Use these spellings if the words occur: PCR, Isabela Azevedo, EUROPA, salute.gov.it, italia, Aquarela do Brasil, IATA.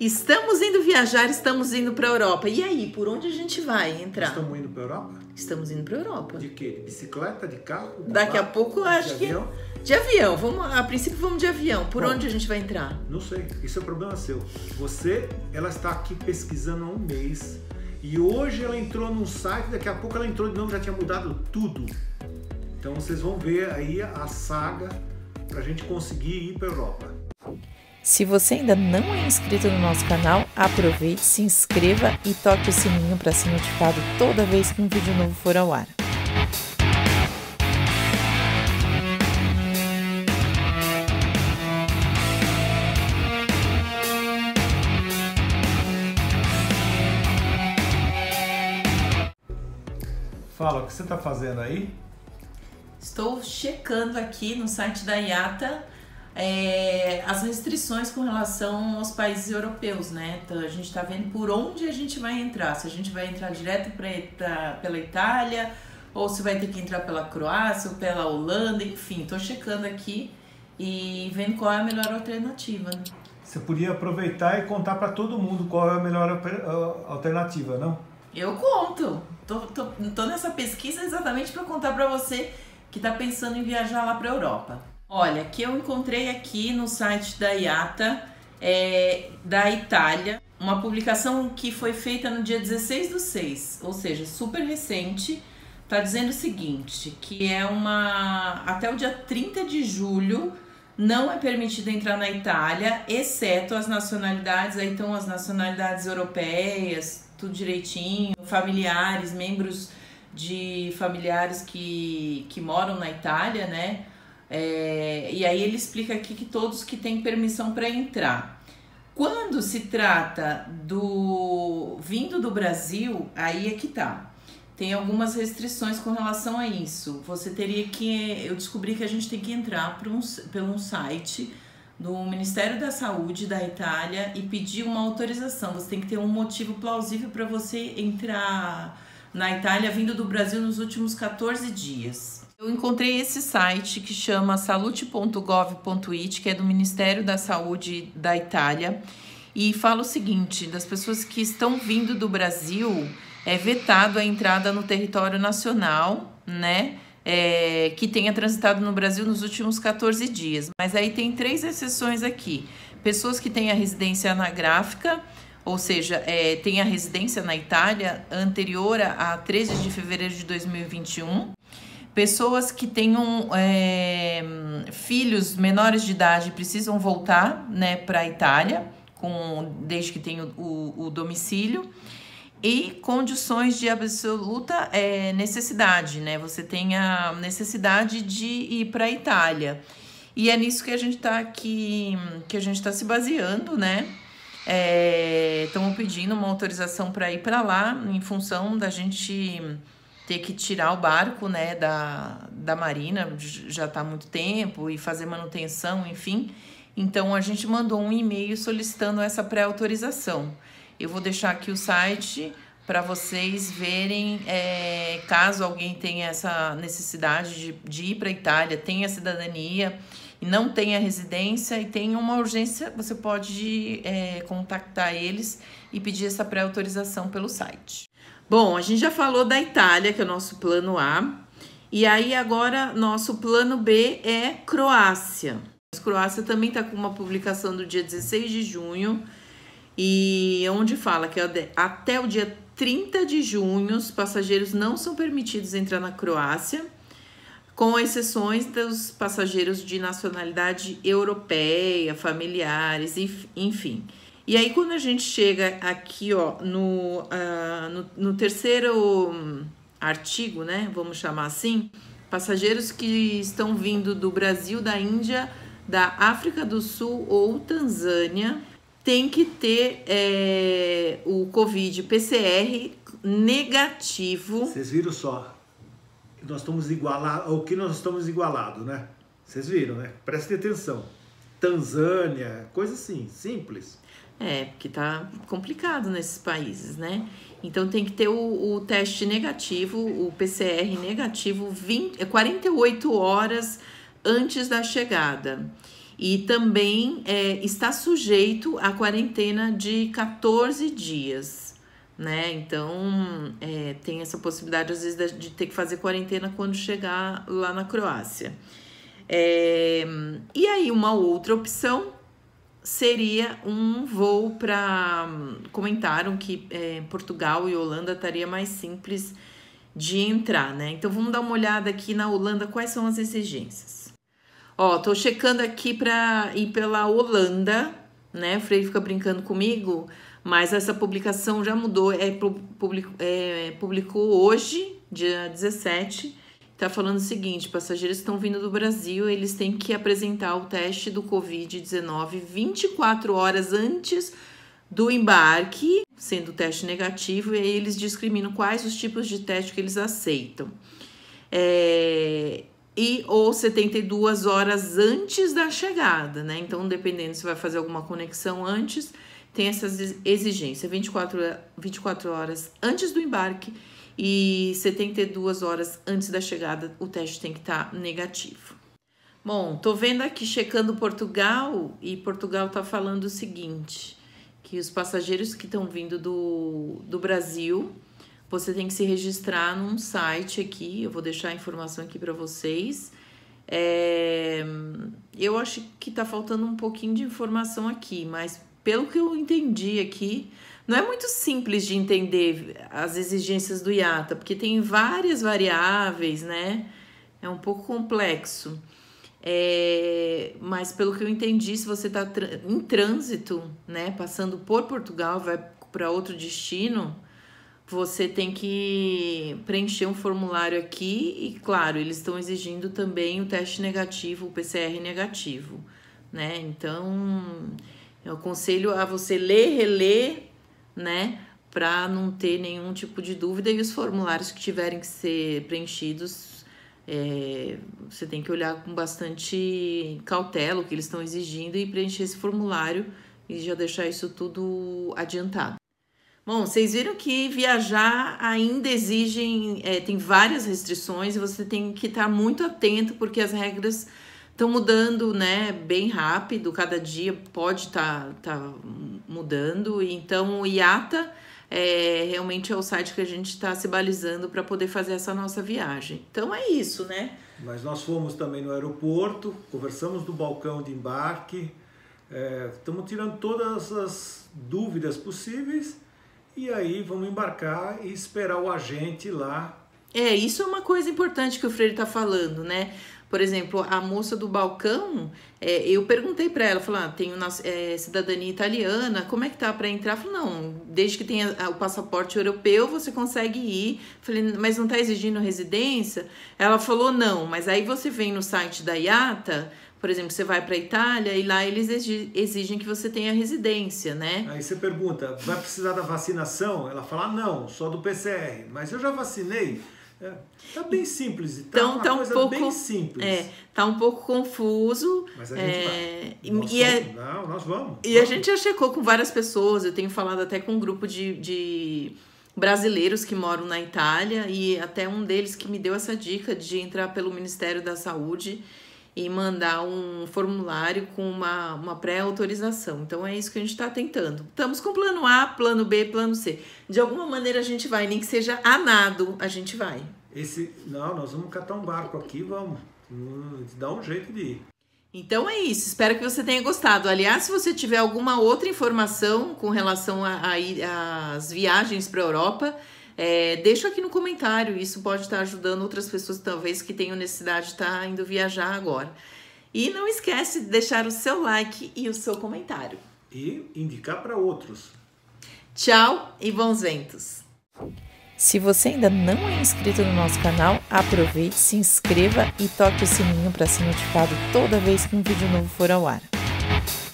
Estamos indo viajar, estamos indo para a Europa. E aí, por onde a gente vai entrar? Estamos indo para a Europa? Estamos indo para a Europa. De quê? De bicicleta, de carro? Daqui a pouco eu acho que... Avião? De avião. Vamos, a princípio vamos de avião. Por onde a gente vai entrar? Não sei. Isso é problema seu. Você, ela está aqui pesquisando há um mês. E hoje ela entrou num site, daqui a pouco ela entrou de novo, já tinha mudado tudo. Então vocês vão ver aí a saga para a gente conseguir ir para a Europa. Se você ainda não é inscrito no nosso canal, aproveite, se inscreva e toque o sininho para ser notificado toda vez que um vídeo novo for ao ar. Fala, o que você está fazendo aí? Estou checando aqui no site da IATA as restrições com relação aos países europeus, né? Então a gente está vendo por onde a gente vai entrar, se a gente vai entrar direto pela Itália ou se vai ter que entrar pela Croácia ou pela Holanda, enfim, estou checando aqui e vendo qual é a melhor alternativa. Você podia aproveitar e contar para todo mundo qual é a melhor alternativa, não? Eu conto, tô nessa pesquisa exatamente para contar para você que está pensando em viajar lá para a Europa. Olha, que eu encontrei aqui no site da IATA, da Itália, uma publicação que foi feita no dia 16/6, ou seja, super recente, tá dizendo o seguinte, que é até o dia 30 de julho não é permitido entrar na Itália, exceto as nacionalidades, aí estão as nacionalidades europeias, tudo direitinho, familiares, membros de familiares que moram na Itália, né? E aí ele explica aqui que todos que têm permissão para entrar. Quando se trata do vindo do Brasil, aí é que tá. Tem algumas restrições com relação a isso. Você teria que... Eu descobri que a gente tem que entrar por um site do Ministério da Saúde da Itália e pedir uma autorização. Você tem que ter um motivo plausível para você entrar na Itália vindo do Brasil nos últimos 14 dias. Eu encontrei esse site que chama salute.gov.it, que é do Ministério da Saúde da Itália, e fala o seguinte, das pessoas que estão vindo do Brasil, é vetado a entrada no território nacional, né, que tenha transitado no Brasil nos últimos 14 dias. Mas aí tem 3 exceções aqui. Pessoas que têm a residência anagráfica, ou seja, tem a residência na Itália anterior a 13 de fevereiro de 2021, pessoas que tenham filhos menores de idade precisam voltar, né, para a Itália, desde que tenham o domicílio, e condições de absoluta necessidade, né? Você tem a necessidade de ir para a Itália. E é nisso que a gente está aqui, que a gente está se baseando, né? Estamos pedindo uma autorização para ir para lá, em função da gente ter que tirar o barco, né, da marina, já está há muito tempo, e fazer manutenção, enfim. Então, a gente mandou um e-mail solicitando essa pré-autorização. Eu vou deixar aqui o site para vocês verem, caso alguém tenha essa necessidade de ir para a Itália, tenha cidadania, e não tenha residência e tenha uma urgência, você pode contactar eles e pedir essa pré-autorização pelo site. Bom, a gente já falou da Itália, que é o nosso plano A. E aí agora nosso plano B é Croácia. A Croácia também está com uma publicação do dia 16 de junho. E onde fala que até o dia 30 de junho os passageiros não são permitidos entrar na Croácia, com exceções dos passageiros de nacionalidade europeia, familiares, enfim. E aí, quando a gente chega aqui, ó, no terceiro artigo, né, vamos chamar assim, passageiros que estão vindo do Brasil, da Índia, da África do Sul ou Tanzânia, tem que ter o Covid PCR negativo. Vocês viram só? Nós estamos igualados, ao que nós estamos igualados, né? Vocês viram, né? Prestem atenção. Tanzânia, coisa assim, simples. Porque tá complicado nesses países, né? Então tem que ter o teste negativo, o PCR negativo 48 horas antes da chegada. e também está sujeito à quarentena de 14 dias, né? Então, tem essa possibilidade, às vezes, de ter que fazer quarentena quando chegar lá na Croácia. E aí, uma outra opção seria um voo para... Comentaram que Portugal e Holanda estaria mais simples de entrar, né? Então, vamos dar uma olhada aqui na Holanda, quais são as exigências. Ó, tô checando aqui para ir pela Holanda, né? O Freire fica brincando comigo, mas essa publicação já mudou, publicou hoje, dia 17, tá falando o seguinte: passageiros que estão vindo do Brasil, eles têm que apresentar o teste do Covid-19 24 horas antes do embarque, sendo o teste negativo, e aí eles discriminam quais os tipos de teste que eles aceitam. E ou 72 horas antes da chegada, né? Então, dependendo se vai fazer alguma conexão antes, tem essas exigências. 24 horas antes do embarque e 72 horas antes da chegada, o teste tem que estar negativo. Bom, tô vendo aqui, checando Portugal, e Portugal tá falando o seguinte, que os passageiros que estão vindo do Brasil... Você tem que se registrar num site aqui, eu vou deixar a informação aqui para vocês. Eu acho que tá faltando um pouquinho de informação aqui, mas pelo que eu entendi aqui, não é muito simples de entender as exigências do IATA, porque tem várias variáveis, né? É um pouco complexo. Mas pelo que eu entendi, se você tá em trânsito, né? Passando por Portugal, vai para outro destino... Você tem que preencher um formulário aqui e, claro, eles estão exigindo também o teste negativo, o PCR negativo, né? Então, eu aconselho a você ler, reler, né? Para não ter nenhum tipo de dúvida, e os formulários que tiverem que ser preenchidos, você tem que olhar com bastante cautela o que eles estão exigindo e preencher esse formulário e já deixar isso tudo adiantado. Bom, vocês viram que viajar ainda exigem, tem várias restrições, e você tem que estar muito atento, porque as regras estão mudando, né, bem rápido, cada dia pode tá mudando. Então, o IATA realmente é o site que a gente está se balizando para poder fazer essa nossa viagem. Então, é isso, né? Mas nós fomos também no aeroporto, conversamos do balcão de embarque, estamos tirando todas as dúvidas possíveis. E aí vamos embarcar e esperar o agente lá. Isso é uma coisa importante que o Freire tá falando, né? Por exemplo, a moça do balcão, eu perguntei para ela, falei, tenho cidadania italiana, como é que tá para entrar? Ela falou, não, desde que tenha o passaporte europeu, você consegue ir. Falei, mas não tá exigindo residência? Ela falou, não, mas aí você vem no site da IATA, por exemplo, você vai para a Itália e lá eles exigem que você tenha residência, né? Aí você pergunta, vai precisar da vacinação? Ela fala, não, só do PCR, mas eu já vacinei. Tá bem simples, então tá uma coisa bem simples. Tá um pouco confuso. Mas a gente nós vamos. A gente já checou com várias pessoas, eu tenho falado até com um grupo de brasileiros que moram na Itália, e até um deles que me deu essa dica de entrar pelo Ministério da Saúde e mandar um formulário com uma pré-autorização. Então, é isso que a gente está tentando. Estamos com plano A, plano B, plano C. De alguma maneira, a gente vai, nem que seja a nado, a gente vai. Não, nós vamos catar um barco aqui, vamos. Dá um jeito de ir. Então, é isso. Espero que você tenha gostado. Aliás, se você tiver alguma outra informação com relação às viagens para a Europa... deixa aqui no comentário, isso pode estar ajudando outras pessoas talvez que tenham necessidade de estar indo viajar agora. E não esquece de deixar o seu like e o seu comentário. E indicar para outros. Tchau e bons ventos! Se você ainda não é inscrito no nosso canal, aproveite, se inscreva e toque o sininho para ser notificado toda vez que um vídeo novo for ao ar.